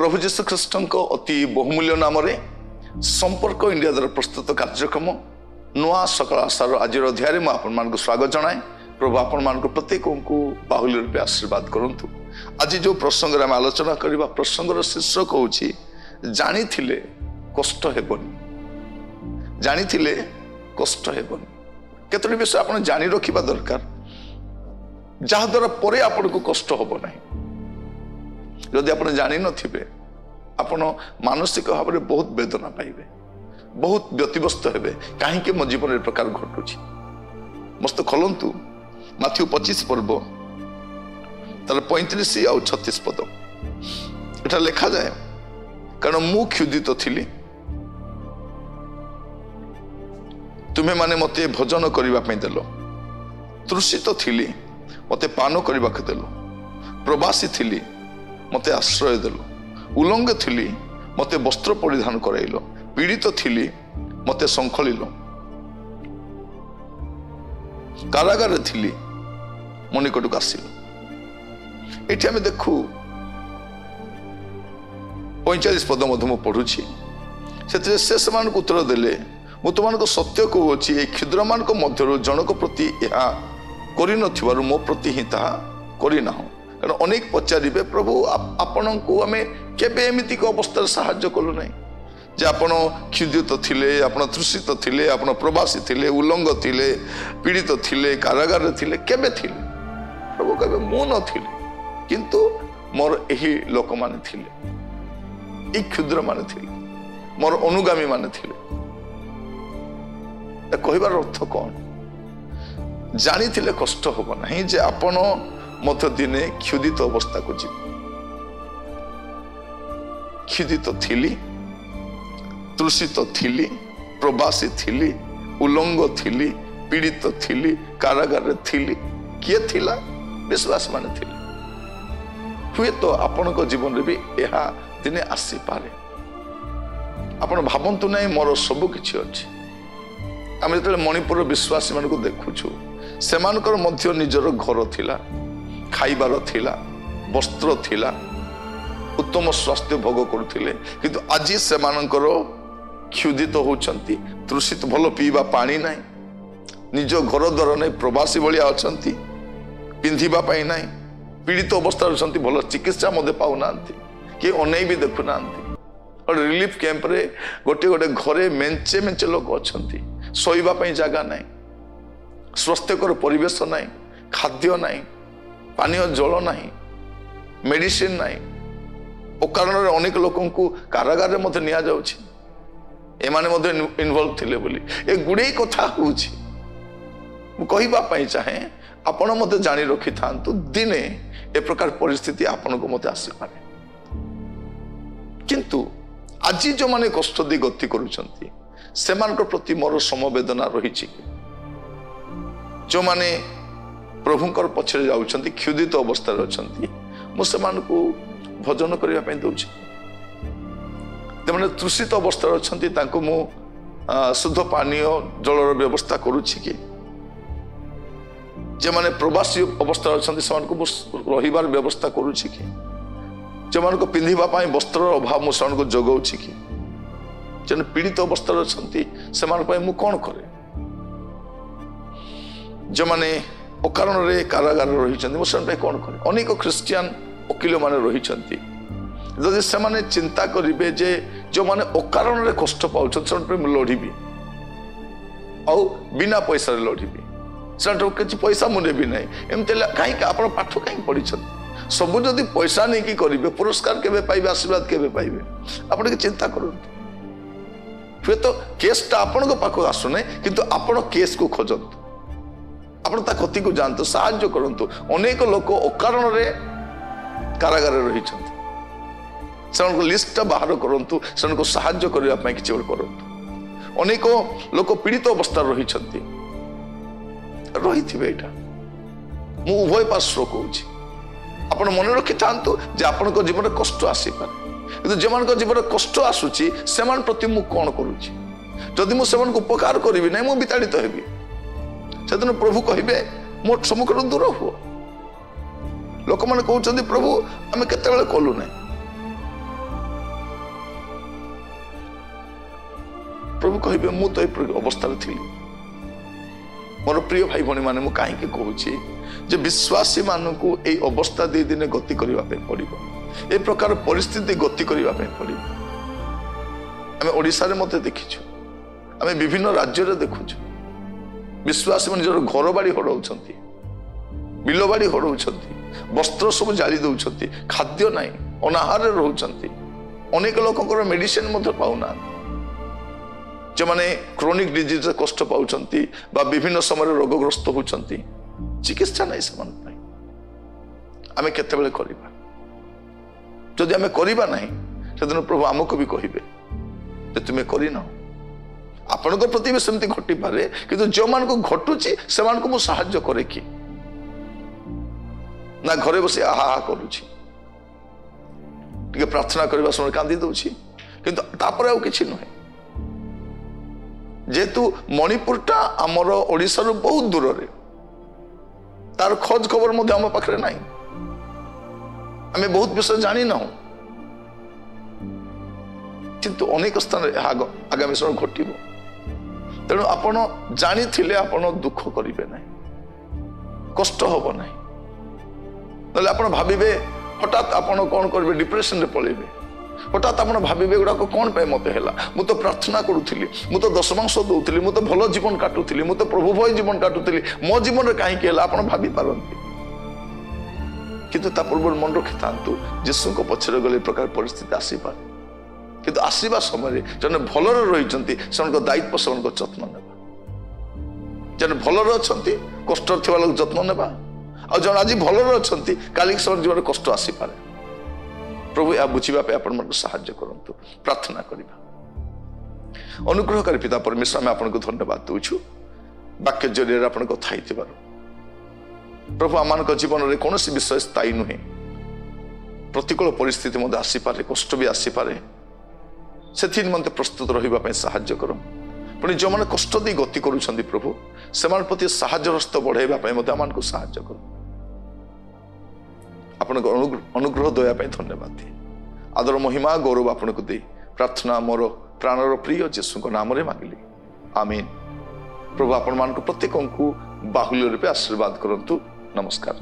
प्रभु जीशु ख्रीष्ट अति बहुमूल्य नाम संपर्क इंडिया द्वारा प्रस्तुत कार्यक्रम नूआ सकाल आशार आज अध्याय में आपण स्वागत जनाए। प्रभु आपण मान प्रत्येक को बाहुल्य रूपे आशीर्वाद करूँ। आज जो प्रसंग में आलोचना करवा प्रसंगर शीर्षक हूँ जानी कष्ट हेबनी, जानी कष्ट हेबनी। कतोटी विषय आपने जानी रखा दरकार जहाद्वारा पर आपन को कष्ट हेब नहीं। यदि आप जानी नथिबे आपण मानसिक भाव में बहुत वेदना पाइबे, बहुत व्यतिव्यस्त हेबे, कहीं मो जीवन प्रकार घटुची। मस्त खोलतु माथ्यू 25 पर्व तर 35 आ 36 पद एटा लेखा जाए, कारण मु क्षुदित थिली तुम्हें माने मते भोजन करिबा पई देलो, तृषित थिली मते पान करिबा के देलो, प्रवासी थिली मते आश्रय देल, उलंग थिली मते वस्त्र परिधान कराइल, पीड़ित थिली मते संखलिल, कारागार थिली मो निकटक आसिल। एठी आमे देखू 45 पद मध्य मु पढ़ुछि सेते से समान उत्तर देले, मु तुमनको सत्य कहूछि ए क्षुद्र मानक मध्यरु जनक प्रति एहा करिनथिबारु मो प्रति हि ताहा करिनाहु। कारण अनेक पचारे प्रभु आपण को आम केमी अवस्था साहाय्य कलु ना, जे आपड़ क्षुदित थे, आपड़ तृषित थे, आपड़ प्रवासी थे, उल्लंग थे, पीड़ित थे, कारागार थे, केबे थे। प्रभु कहे मु नी किंतु मोर यही लोक माने, ये क्षुद्र माने थिले, मोर अनुगामी माने थिले। कहबार अर्थ कौन? जानी कष्ट होब नहीं जे आपण मत दिने क्षुदित अवस्था को जी क्षुदित थिली, तृषित थिली, प्रवासी थिली, उल्लंग थिली, पीड़ित थिली, कारागार थिली। किए थिला? विश्वास माने थिले। हुए तो आपण को जीवन रे भी एहा दिने आसी पारे। आपण भाबंतु नै मोर सब किछि अछि। आमे जतले मणिपुर विश्वासी मानको देखुछु सेमानकर मध्य निजर घर थिला, खाइबार थिला, वस्त्र थिला, उत्तम स्वास्थ्य भोग करुथिले, किंतु आज से मानकर क्षुदित होउछंती, तृषित भल पीवा पानी ना, निज घर द्वार ना, प्रवासी भलिया अछंती, पिंधिबा पाई ना, पीड़ित अवस्था अछंती, भल चिकित्सा मधे पाउ नांती, के अनै भी देखु नांती। और रिलीफ कैंप रे गोटे गोटे घरे मेंचे मेंचे लोक अछंती, सोइबा पई जागा ना, स्वास्थ्यकर परिवेश ना, खाद्य ना, पानी जल ना, मेडिसिन ना, कारण अनेक लोक कारागार इनवॉल्व थिले बोली ए गुड़े कथा हूँ कहवाई चाहे। आपण मत जानी रखि था दिने ए प्रकार परिस्थिति आपण को मत आसपे, किंतु आज जो माने कष्ट दे गति करुछंती सेमान को प्रति मोर समवेदना रही। जो माने प्रभुंकर पछरे जाउछंती क्षुदित अवस्था रहछंती, मु सेमानकु भजन करिबा पई दउछि। तेमने तृषित अवस्था रहछंती तांको मु शुद्ध पानीय जलर व्यवस्था करूछि कि, जे माने प्रवासी अवस्था रहछंती सेमानकु रहिबार व्यवस्था करूछि कि, जे मानकु पिंधिबा पई वस्त्र अभाव मु सेमानकु जगौछि कि, जन पीड़ित अवस्था रहछंती सेमान पई मु कोन करे, जे माने अकारण कारागार रही कौन करें। अनेक ख्रीस्टियन वकिल मान रही जदि से चिंता करेंगे जे जो मैंने अकारण कष्ट पाँच लड़ी आउ बिना पैसा लड़बी से कि पैसा मुझे भी ना एमती कहीं पाठ कहीं पढ़ी सब जदि पैसा नहीं कि करेंगे पुरस्कार केवे पाइबे, आशीर्वाद केवे पाइबे, आप चिंता करूँ। हे तो केसटा आपण पाख आसूना कितु आपण केस को खोजत, आपण ता कति को जानतु, साहाय्य करंतु। अनेक लोक अकारण कारागार रही को लिस्ट बाहर करंतु, को साहाय्य करबा पई किछि करंतु। अनेक लोक पीड़ित अवस्था रही थिबे। एटा मु उभय पार्श्व कहूछि। आपण मन रखि थांतु जे आपण को जीवन कष्ट आसी पारे, किंतु जे मान को जीवन कष्ट आसुछि सेमान प्रति मु कोन करूछि? जदि मु सेमान को उपकार करिबि नै मु विताड़ित हेबि। सेदिन प्रभु कहे मो सम्मुखर दूर हुआ। लोक मैंने कहते प्रभु आम केलु ना, कहे मु तो अवस्था थी मोर प्रिय भाई भाई मैंने कहीं कहे विश्वासी मान को ये अवस्था दी दिन गति करने पड़ ए प्रकार परिस्थिति गति करने पड़ आम ओडिशा मत देखीचु आम विभिन्न राज्य देखुचु विश्वासी मैंने जो घर बाड़ी हड़ौंस बिलबाड़ी हड़ौ वस्त्र सब जाली दौरान खाद्य ना अनाहार रोचान अनेक लोक मेडिसीन पाना जो मैंने क्रोनिक डिजीज कष्ट पाँच विभिन्न समय रोगग्रस्त होती चिकित्सा ना से आम केतबले आम कर प्रभु आमको भी कहे तुम्हें कर आपण प्रति भी सेमती घटी पारे कि जो मान को घटुची से मुझे करे कि ना घरे बस आहा हा कर प्रार्थना करने समय कांदी दूसरी किपर कि नुहे जेहेतु मणिपुरटा आमर ओडिशारू बहुत दूर रे तार खोज खबर मध्य आम पाखे ना आम बहुत विषय जानी ना किंतु अनेक स्थान आगामी समय घटो तेणु आपण जानी आपण दुख करेंगे ना कष्ट हम ना ना आप भावे हठात आपड़ कौन करेंगे डिप्रेशन पलैबे हठात आप भावे गुड़ाक कौन पे मत है मु तो प्रार्थना करूली मु तो दशमांश दौली मु तो भल जीवन काटुली मु तो प्रभु भय जीवन काटुली मो जीवन कहीं भाभी पारती कितु ता पूर्व मन रखि था जीशु पचर गले प्रकार परिस्थिति आसपारे कितु आसवा समय जन भल रही दायित्व से जत्न ने जन भलर अच्छा कष्ट लोक जत्न ने आज जन आज भल रही कालिक समय जीवन कष्ट आसपे प्रभु या बुझापी आप साहाय्य करूँ प्रार्थना करवा अनुग्रहकारी पिता परमेश्वर आम आपको धन्यवाद दूचु वाक्य जरिए आप कथा प्रभु आम जीवन में कौन विषय स्थायी नुहे प्रतिकूल परिस्थिति मत आसपे कष्ट भी आसपे से निम्ते प्रस्तुत रही साहाय्य कर पुणी जो मैंने कष्ट दे गति करुँच प्रभु से प्रति साहाय्य हस्त बढ़ाई मत आम साहाय्य कर आपन को अनुग्रह दया धन्यवाद दिए आदर महिमा गौरव आपण को दे प्रार्थना मोर प्राणर प्रिय जीशु नाम मांगली आमीन। प्रभु आपण मान प्रत्येक को बाहुल्य रूपे आशीर्वाद करंतु। नमस्कार।